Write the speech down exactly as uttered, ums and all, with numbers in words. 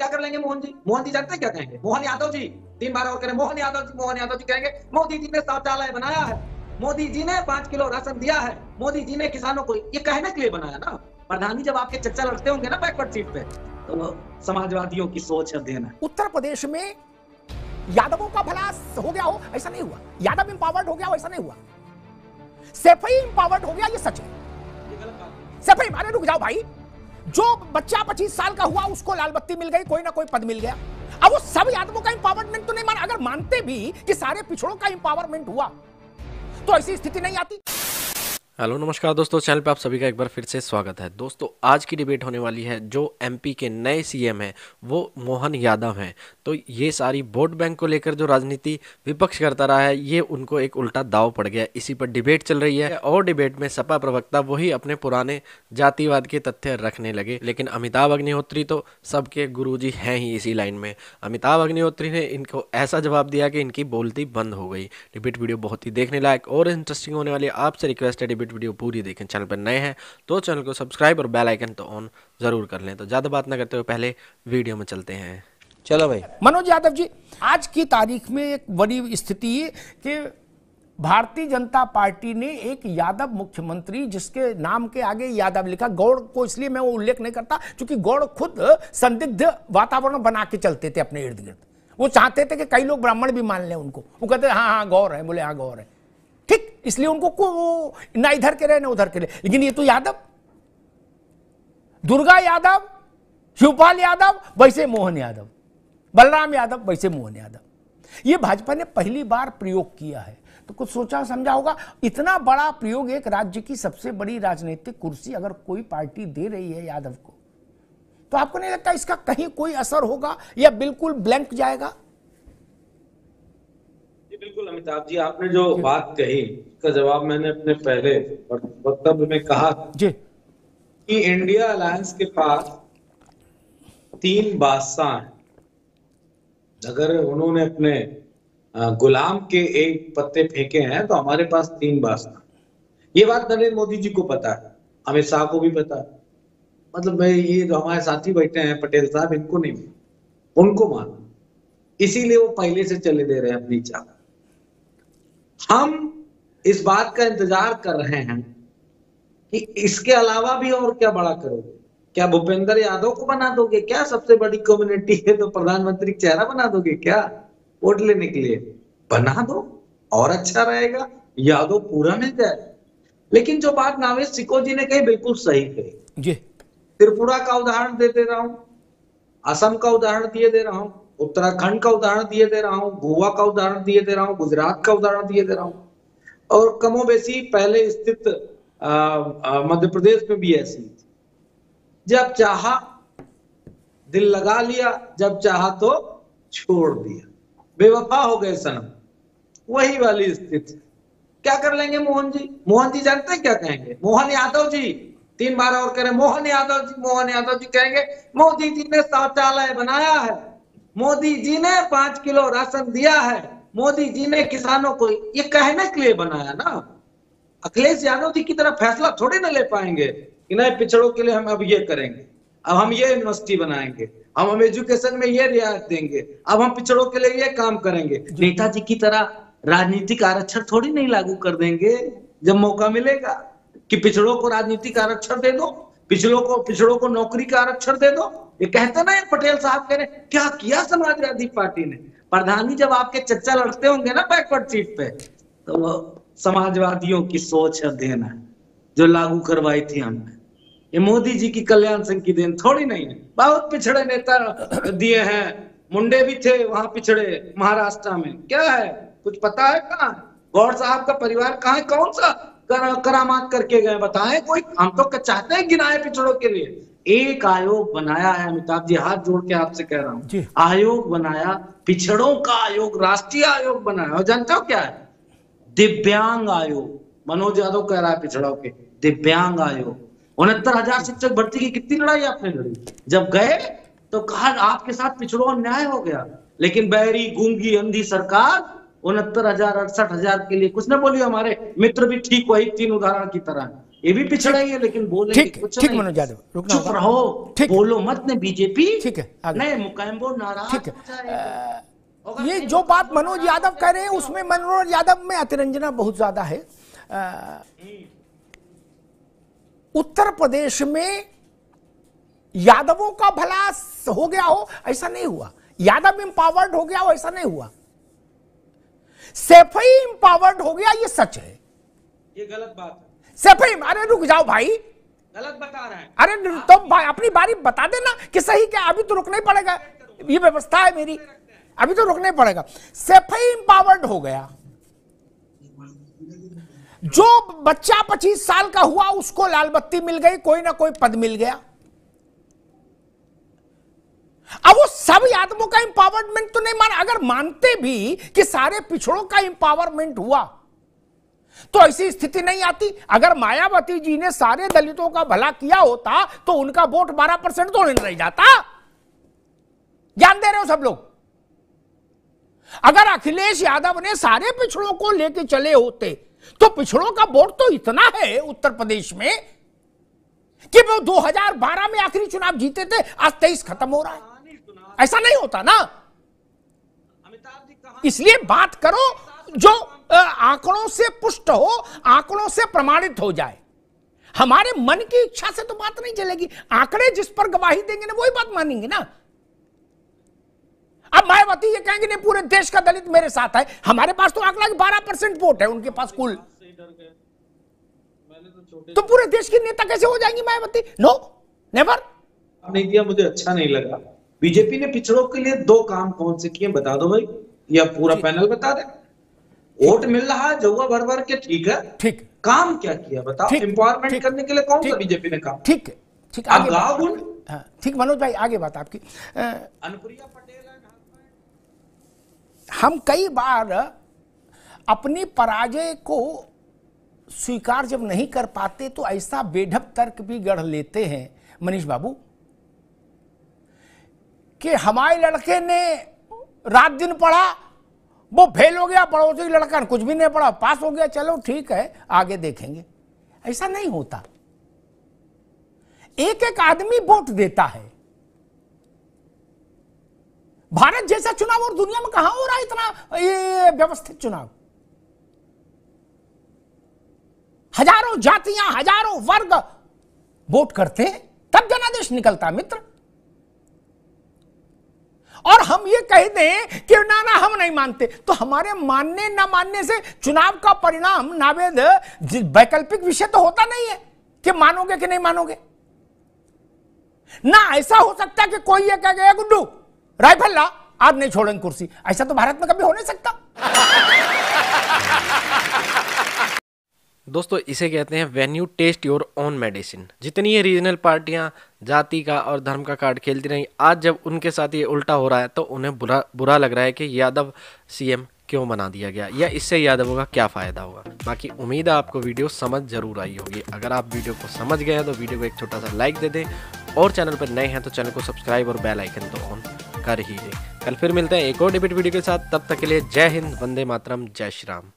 क्या कर लेंगे मोहन जी? मोहन जी जानते हैं क्या कहेंगे? मोहन यादव जी तीन बार और करें, मोहन यादव जी, मोहन यादव जी कहेंगे मोदी जी ने शौचालय बनाया है, मोदी जी ने पांच किलो राशन दिया है, मोदी जी ने किसानों को, ये कहने के लिए बनाया ना। प्रधानी जब आपके चर्चा लड़ते होंगे ना बैकवर्ड सीट पे, तो वो समाजवादियों की सोच है देना। उत्तर प्रदेश में यादवों का भला हो गया हो ऐसा नहीं हुआ, यादव इंपावर्ड हो गया हो ऐसा नहीं हुआ, सेफई इंपावर्ड हो गया ये सच है। सेफई, अरे रुक जाओ भाई, जो बच्चा पच्चीस साल का हुआ उसको लाल बत्ती मिल गई, कोई ना कोई पद मिल गया। अब वो सब यादवों का इंपावरमेंट तो नहीं माना, अगर मानते भी कि सारे पिछड़ों का इंपावरमेंट हुआ तो ऐसी स्थिति नहीं आती। हेलो नमस्कार दोस्तों, चैनल पे आप सभी का एक बार फिर से स्वागत है। दोस्तों आज की डिबेट होने वाली है, जो एमपी के नए सीएम हैं वो मोहन यादव हैं। तो ये सारी वोट बैंक को लेकर जो राजनीति विपक्ष करता रहा है, ये उनको एक उल्टा दाव पड़ गया, इसी पर डिबेट चल रही है। और डिबेट में सपा प्रवक्ता वही अपने पुराने जातिवाद के तथ्य रखने लगे, लेकिन अमिताभ अग्निहोत्री तो सबके गुरुजी हैं ही इसी लाइन में। अमिताभ अग्निहोत्री ने इनको ऐसा जवाब दिया कि इनकी बोलती बंद हो गई। डिबेट वीडियो बहुत ही देखने लायक और इंटरेस्टिंग होने वाली है। आपसे रिक्वेस्ट है डिबेट वीडियो पूरी देखें। चैनल पर नए हैं तो चैनल को सब्सक्राइब और बेल आइकन तो ऑन जरूर कर लें। तो ज्यादा बात ना करते हुए पहले वीडियो में चलते हैं। चलो भाई, मनोज यादव जी, आज की तारीख में एक बड़ी स्थिति है कि भारतीय जनता पार्टी ने एक यादव मुख्यमंत्री, जिसके नाम के आगे यादव लिखा, गौड़ को इसलिए मैं वो उल्लेख नहीं करता क्योंकि गौड़ खुद संदिग्ध वातावरण बना के चलते थे अपने इर्द गिर्द। वो चाहते थे कि कई लोग ब्राह्मण भी मान लें उनको, वो कहते हाँ हाँ गौड़ है, बोले हाँ गौड़ है, ठीक, इसलिए उनको ना इधर के रहे ना उधर के रहे। लेकिन ये तो यादव, दुर्गा यादव, शिवपाल यादव, वैसे मोहन यादव, बलराम यादव, वैसे मोहन यादव, ये भाजपा ने पहली बार प्रयोग किया है। तो कुछ सोचा समझा होगा, इतना बड़ा प्रयोग एक राज्य की सबसे बड़ी राजनीतिक कुर्सी अगर कोई पार्टी दे रही है यादव को, तो आपको नहीं लगता इसका कहीं कोई असर होगा या बिल्कुल ब्लैंक जाएगा? बिल्कुल अमिताभ जी, आपने जो बात कही इसका जवाब मैंने अपने पहले वक्तव्य में कहा कि इंडिया अलायंस के पास तीन बादशाह हैं। अगर उन्होंने अपने गुलाम के एक पत्ते फेंके हैं तो हमारे पास तीन बादशाह। ये बात नरेंद्र मोदी जी को पता है, अमित शाह को भी पता है, मतलब मैं ये जो हमारे साथी बैठे हैं पटेल साहब, इनको नहीं, उनको माना, इसीलिए वो पहले से चले दे रहे हैं अपनी चाल। हम इस बात का इंतजार कर रहे हैं कि इसके अलावा भी और क्या बड़ा करोगे, क्या भूपेंद्र यादव को बना दोगे, क्या सबसे बड़ी कम्युनिटी है तो प्रधानमंत्री चेहरा बना दोगे, क्या वोट लेने के लिए बना दो और अच्छा रहेगा, यादव पूरा मिल जाए। लेकिन जो बात नामेश सिकोजी ने कही बिल्कुल सही कही जी। त्रिपुरा का उदाहरण दे दे रहा हूँ, असम का उदाहरण दिए दे रहा हूँ, उत्तराखंड का उदाहरण दिए दे रहा हूँ, गोवा का उदाहरण दिए दे रहा हूँ, गुजरात का उदाहरण दिए दे रहा हूँ, और कमोबेशी पहले स्थित मध्य प्रदेश में भी ऐसी, जब चाहा दिल लगा लिया, जब चाहा तो छोड़ दिया, बेवफा हो गए सनम, वही वाली स्थिति। क्या कर लेंगे मोहन जी? मोहन जी जानते हैं क्या कहेंगे? मोहन यादव जी तीन बार और करें, मोहन यादव जी, मोहन यादव जी कहेंगे मोदी जी ने शौचालय बनाया है, मोदी जी ने पांच किलो राशन दिया है, मोदी जी ने किसानों को, ये कहने के लिए बनाया ना। अखिलेश यादव जी की तरह फैसला थोड़ी ना ले पाएंगे कि नहीं पिछड़ों के लिए हम अब ये करेंगे, अब हम ये यूनिवर्सिटी बनाएंगे, अब हम एजुकेशन में ये रियायत देंगे, अब हम पिछड़ों के लिए ये काम करेंगे। नेताजी की तरह राजनीतिक आरक्षण थोड़ी नहीं लागू कर देंगे जब मौका मिलेगा कि पिछड़ों को राजनीतिक आरक्षण दे दो, पिछड़ों को पिछड़ों को नौकरी का आरक्षण दे दो। ये कहते ना पटेल साहब कह रहे क्या किया समाजवादी पार्टी ने? प्रधानी जब आपके चर्चा लड़ते होंगे ना बैकवर्ड सीट पे, तो वो समाजवादियों की सोच है देना, जो लागू करवाई थी हमने। ये मोदी जी की कल्याण सिंह की देन थोड़ी नहीं है, बहुत पिछड़े नेता दिए हैं, मुंडे भी थे वहां पिछड़े महाराष्ट्र में, क्या है कुछ पता है? कहाँ गौड़ साहब का परिवार कहाँ है? कौन सा कर, करामात करके गए बताएं कोई? हम तो चाहते हैं गिनाए पिछड़ों के लिए। एक आयोग बनाया है अमिताभ जी, हाथ जोड़ के आपसे कह रहा हूँ, आयोग बनाया पिछड़ों का आयोग, राष्ट्रीय आयोग बनाया। और जानते हो क्या है? दिव्यांग आयोग। मनोज यादव कह रहा है पिछड़ों के दिव्यांग आयोग। उनहत्तर हजार शिक्षक भर्ती की कितनी लड़ाई आपने लड़ी, जब गए तो कहा आपके साथ पिछड़ों अन्याय हो गया, लेकिन बहरी गूंगी अंधी सरकार उनहत्तर हजार अड़सठ हजार के लिए कुछ ना बोली। हमारे मित्र भी ठीक वही तीन उदाहरण की तरह ये भी पिछड़ा ही है लेकिन बोले ठीक ठीक मनोज यादव रुकना चुप रहो बोलो मत ने बीजेपी ठीक है नहीं मुकाम बोर्ड नाराज ठीक है। ये जो बात मनोज यादव कह रहे हैं उसमें मनोज यादव में अतिरंजना बहुत ज्यादा है। उत्तर प्रदेश में यादवों का भला हो गया हो ऐसा नहीं हुआ, यादव इंपावर्ड हो गया हो ऐसा नहीं हुआ, सैफई इंपावर्ड हो गया ये सच है, ये गलत बात है। सैफीम अरे रुक जाओ भाई गलत बता रहे हैं। अरे तुम तो भाई अपनी बारी बता देना कि सही क्या, अभी तो रुकना ही पड़ेगा, ये व्यवस्था है मेरी, अभी तो रुकना ही पड़ेगा। सैफीम पावर्ड हो गया, जो बच्चा पच्चीस साल का हुआ उसको लाल बत्ती मिल गई, कोई ना कोई पद मिल गया। अब वो सब यादवों का एम्पावरमेंट तो नहीं माना, अगर मानते भी कि सारे पिछड़ों का एम्पावरमेंट हुआ तो ऐसी स्थिति नहीं आती। अगर मायावती जी ने सारे दलितों का भला किया होता तो उनका वोट बारह परसेंट तो नहीं जाता, ध्यान दे रहे हो सब लोग। अगर अखिलेश यादव ने सारे पिछड़ों को लेकर चले होते तो पिछड़ों का वोट तो इतना है उत्तर प्रदेश में कि वो दो हज़ार बारह में आखिरी चुनाव जीते थे, आज तेईस खत्म हो रहा है, ऐसा नहीं होता ना। इसलिए बात करो जो आंकड़ों से पुष्ट हो, आंकड़ों से प्रमाणित हो जाए, हमारे मन की इच्छा से तो बात नहीं चलेगी। आंकड़े जिस पर गवाही देंगे ना वही बात मानेंगे ना। अब मायावती ये कहेंगे नहीं पूरे देश का दलित मेरे साथ है, हमारे पास तो आंकड़ा बारह परसेंट वोट है उनके पास कुल, तो पूरे देश की नेता कैसे हो जाएंगी मायावती? No never. नहीं दिया मुझे अच्छा नहीं लगा। बीजेपी ने पिछड़ों के लिए दो काम कौन से किए बता दो भाई, या पूरा पैनल बता दे। वोट मिल रहा है जौआ भर भर के, ठीक है, ठीक काम क्या किया बताओ, एम्पावरमेंट करने के लिए कौन सा बीजेपी ने काम? ठीक है ठीक आगे हाँ ठीक मनोज भाई आगे बात आपकी। अनुप्रिया पटेल, हम कई बार अपनी पराजय को स्वीकार जब नहीं कर पाते तो ऐसा बेढब तर्क भी गढ़ लेते हैं मनीष बाबू कि हमारे लड़के ने रात दिन पढ़ा, वो फेल हो गया, पड़ोसी लड़का कुछ भी नहीं पढ़ा पास हो गया, चलो ठीक है आगे देखेंगे। ऐसा नहीं होता, एक एक आदमी वोट देता है। भारत जैसा चुनाव और दुनिया में कहां हो रहा है इतना ये व्यवस्थित चुनाव। हजारों जातियां, हजारों वर्ग वोट करते हैं तब जनादेश निकलता मित्र। और हम ये कह दें कि ना ना हम नहीं मानते, तो हमारे मानने ना मानने से चुनाव का परिणाम नावेद वैकल्पिक विषय तो होता नहीं है कि मानोगे कि नहीं मानोगे ना। ऐसा हो सकता है कि कोई ये कह गया गुड्डू राइफल ला आज नहीं छोड़ेंगे कुर्सी, ऐसा तो भारत में कभी हो नहीं सकता। दोस्तों इसे कहते हैं when you test your own medicine. जितनी ये रीजनल पार्टियां जाति का और धर्म का कार्ड खेलती रहीं, आज जब उनके साथ ये उल्टा हो रहा है तो उन्हें बुरा बुरा लग रहा है कि यादव सीएम क्यों बना दिया गया या इससे यादवों का क्या फ़ायदा होगा। बाकी उम्मीद है आपको वीडियो समझ जरूर आई होगी। अगर आप वीडियो को समझ गए हैं तो वीडियो को एक छोटा सा लाइक दे दें और चैनल पर नए हैं तो चैनल को सब्सक्राइब और बेल आइकन तो ऑन कर ही दें। कल फिर मिलते हैं एक और डिबेट वीडियो के साथ, तब तक के लिए जय हिंद, वंदे मातरम, जय श्री राम।